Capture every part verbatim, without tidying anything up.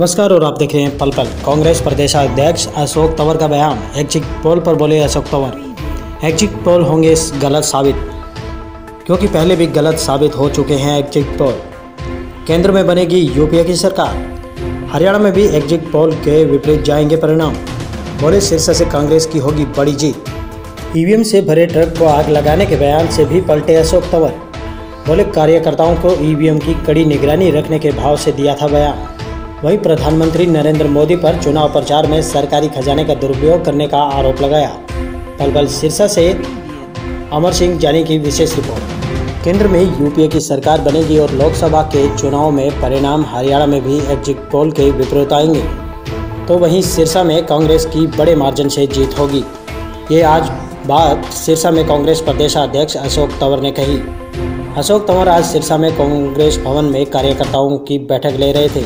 नमस्कार और आप देख रहे हैं पल पल। कांग्रेस प्रदेशाध्यक्ष अशोक तंवर का बयान, एग्जिट पोल पर बोले अशोक तंवर, एग्जिट पोल होंगे गलत साबित, क्योंकि पहले भी गलत साबित हो चुके हैं एग्जिट पोल। केंद्र में बनेगी यूपीए की सरकार, हरियाणा में भी एग्जिट पोल के विपरीत जाएंगे परिणाम, बोले सिरसा से कांग्रेस की होगी बड़ी जीत। ईवीएम से भरे ट्रक को आग लगाने के बयान से भी पलटे अशोक तंवर, बोले कार्यकर्ताओं को ईवीएम की कड़ी निगरानी रखने के भाव से दिया था बयान। वहीं प्रधानमंत्री नरेंद्र मोदी पर चुनाव प्रचार में सरकारी खजाने का दुरुपयोग करने का आरोप लगाया। पल पल सिरसा से अमर सिंह जाने की विशेष रिपोर्ट। केंद्र में यूपीए की सरकार बनेगी और लोकसभा के चुनाव में परिणाम हरियाणा में भी एग्जिट पोल के विपरीत आएंगे, तो वहीं सिरसा में कांग्रेस की बड़े मार्जिन से जीत होगी। ये आज बात सिरसा में कांग्रेस प्रदेशाध्यक्ष अशोक तंवर ने कही। अशोक तंवर आज सिरसा में कांग्रेस भवन में कार्यकर्ताओं की बैठक ले रहे थे।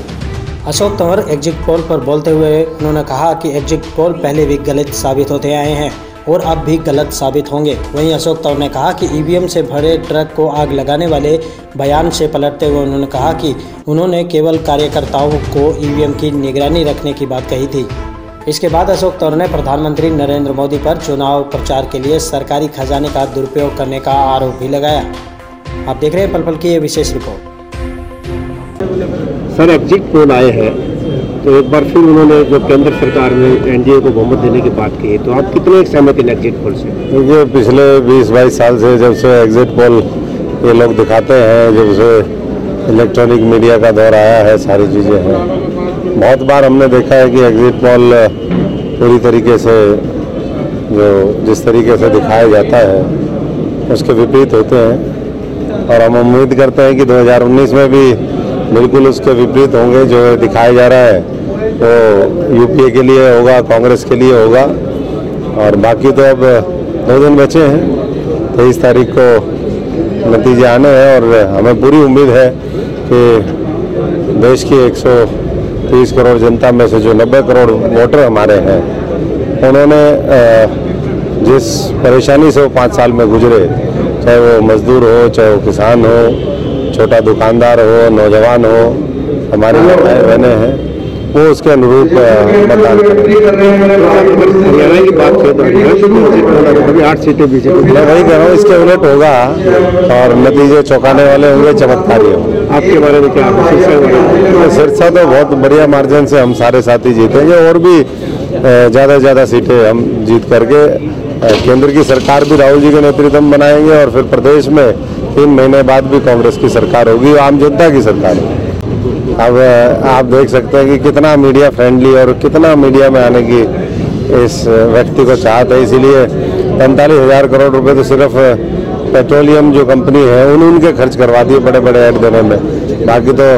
अशोक तंवर एग्जिट पोल पर बोलते हुए उन्होंने कहा कि एग्जिट पोल पहले भी गलत साबित होते आए हैं और अब भी गलत साबित होंगे। वहीं अशोक तंवर ने कहा कि ईवीएम से भरे ट्रक को आग लगाने वाले बयान से पलटते हुए उन्होंने कहा कि उन्होंने केवल कार्यकर्ताओं को ईवीएम की निगरानी रखने की बात कही थी। इसके बाद अशोक तंवर ने प्रधानमंत्री नरेंद्र मोदी पर चुनाव प्रचार के लिए सरकारी खजाने का दुरुपयोग करने का आरोप भी लगाया। आप देख रहे हैं पल पल की ये विशेष रिपोर्ट। सर, एग्जिट पोल आए हैं तो एक बार फिर उन्होंने जो केंद्र सरकार ने एनडीए को बहुमत देने की बात की, तो आप कितने सहमत हैं एग्जिट पोल से? देखिए, पिछले बीस बाईस साल से जब से एग्जिट पोल ये लोग दिखाते हैं, जब से इलेक्ट्रॉनिक मीडिया का दौर आया है, सारी चीज़ें हैं, बहुत बार हमने देखा है कि एग्जिट पोल पूरी तरीके से जो जिस तरीके से दिखाया जाता है उसके विपरीत होते हैं। और हम उम्मीद करते हैं कि दो हज़ार उन्नीस में भी बिल्कुल उसके विपरीत होंगे जो दिखाया जा रहा है। तो यूपीए के लिए होगा, कांग्रेस के लिए होगा, और बाकी तो अब दो दिन बचे हैं, तेईस तारीख को नतीजे आने हैं। और हमें पूरी उम्मीद है कि देश की एक सौ तीस करोड़ जनता में से जो नब्बे करोड़ वोटर हमारे हैं, उन्होंने जिस परेशानी से वो पाँच साल में गुजरे, चाहे वो मजदूर हो, चाहे वो किसान हो, छोटा दुकानदार हो, नौजवान हो, हमारे बहने हैं, वो उसके अनुरूप मतदान करेंगे। आठ सीटें बीजेपी, मैं वही कह रहा हूँ, इसके उलट होगा और नतीजे चौंकाने वाले होंगे, चमत्कारी होंगे। आपके बारे में क्या? सिरसा तो बहुत बढ़िया मार्जिन से हम सारे साथी जीतेंगे और भी ज़्यादा से ज़्यादा सीटें हम जीत करके केंद्र की सरकार भी राहुल जी के नेतृत्व में बनाएंगे और फिर प्रदेश में तीन महीने बाद भी कांग्रेस की सरकार होगी और आम जनता की सरकार होगी। अब आप देख सकते हैं कि कितना मीडिया फ्रेंडली और कितना मीडिया में आने की इस व्यक्ति को चाहत है। इसीलिए पैंतालीस हज़ार करोड़ रुपए तो सिर्फ पेट्रोलियम जो कंपनी है उन उनके खर्च करवा दिए बड़े बड़े ऐड देने में, बाकी तो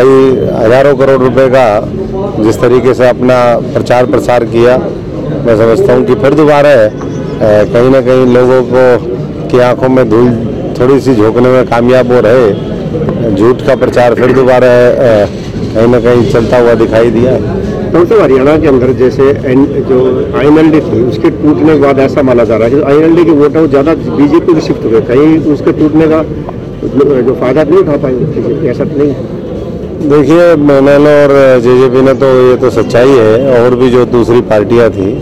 कई हज़ारों करोड़ रुपये का जिस तरीके से अपना प्रचार प्रसार किया, मैं समझता हूँ कि फिर दोबारा कहीं ना कहीं लोगों को की आंखों में धूल थोड़ी सी झोंकने में कामयाब हो रहे, झूठ का प्रचार फिर दोबारा कहीं ना कहीं चलता हुआ दिखाई दिया। तो तो हरियाणा के अंदर जैसे एन, जो आई एन एल डी थी उसके टूटने के बाद ऐसा माना जा रहा है कि आई एन एल डी के वोट ज़्यादा बीजेपी में शिफ्ट हुए, कहीं उसके टूटने का जो फायदा नहीं उठा पाएंगे, ऐसा नहीं है। देखिए, एन एल और जे जे पी ने तो, ये तो सच्चाई है, और भी जो दूसरी पार्टियां थी,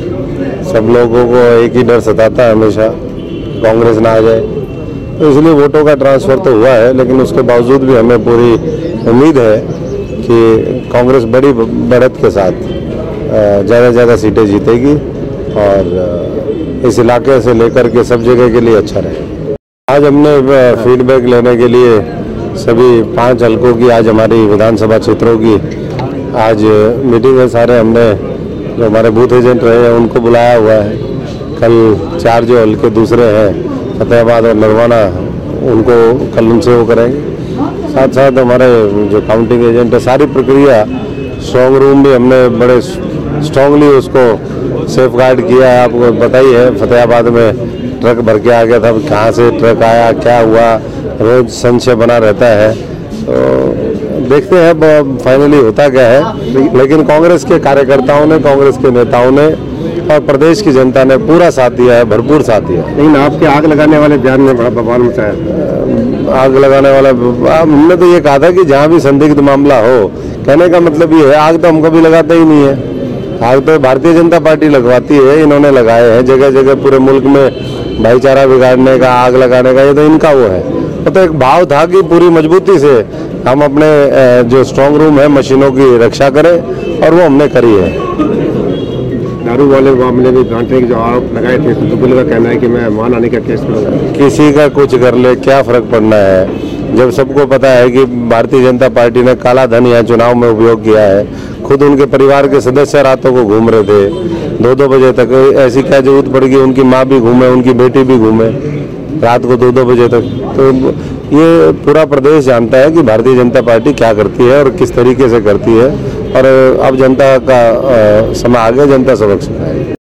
सब लोगों को एक ही डर सताता है हमेशा, कांग्रेस ना आ जाए, तो इसलिए वोटों का ट्रांसफ़र तो हुआ है। लेकिन उसके बावजूद भी हमें पूरी उम्मीद है कि कांग्रेस बड़ी बढ़त के साथ ज़्यादा से ज़्यादा सीटें जीतेगी और इस इलाके से लेकर के सब जगह के लिए अच्छा रहेगा। आज हमने फीडबैक लेने के लिए सभी पांच हलकों की, आज हमारी विधानसभा क्षेत्रों की आज मीटिंग है, सारे हमने जो हमारे बूथ एजेंट रहे हैं उनको बुलाया हुआ है। कल चार जो हलके दूसरे हैं, फतेहाबाद और नर्माना, उनको कल उनसे वो करेंगे। साथ साथ हमारे जो काउंटिंग एजेंट है, सारी प्रक्रिया, स्ट्रॉन्ग रूम भी हमने बड़े स्ट्रांगली उसको सेफ गार्ड किया है। आपको बताइए है, फतेहाबाद में ट्रक भर के आ गया था, कहाँ से ट्रक आया, क्या हुआ, रोज संशय बना रहता है, तो देखते हैं फाइनली होता क्या है। लेकिन कांग्रेस के कार्यकर्ताओं ने, कांग्रेस के नेताओं ने और प्रदेश की जनता ने पूरा साथ दिया है, भरपूर साथ दिया है। लेकिन आपके आग लगाने वाले बयान ने बड़ा बवाल मचाया। आग लगाने वाला। हमने तो ये कहा था कि जहाँ भी संदिग्ध मामला हो, कहने का मतलब ये है आग तो हम कभी लगाते ही नहीं है, आग तो भारतीय जनता पार्टी लगवाती है, इन्होंने लगाए हैं जगह जगह पूरे मुल्क में भाईचारा बिगाड़ने का, आग लगाने का, ये तो इनका वो है। तो एक भाव था कि पूरी मजबूती से हम अपने जो स्ट्रांग रूम है मशीनों की रक्षा करें, और वो हमने करी है। दारू वाले मामले में डांटने के जो आरोप लगाए थे, दुबे का कहना है कि मैं मान आने का केस करूँगा। किसी का कुछ कर ले क्या फर्क पड़ना है, जब सबको पता है कि भारतीय जनता पार्टी ने काला धन यहाँ चुनाव में उपयोग किया है। खुद उनके परिवार के सदस्य रातों को घूम रहे थे, दो दो बजे तक, ऐसी क्या जरूरत पड़ गई, उनकी माँ भी घूमे, उनकी बेटी भी घूमे रात को दो दो बजे तक। तो ये पूरा प्रदेश जानता है कि भारतीय जनता पार्टी क्या करती है और किस तरीके से करती है, और अब जनता का समय आ गया, जनता समक्ष है।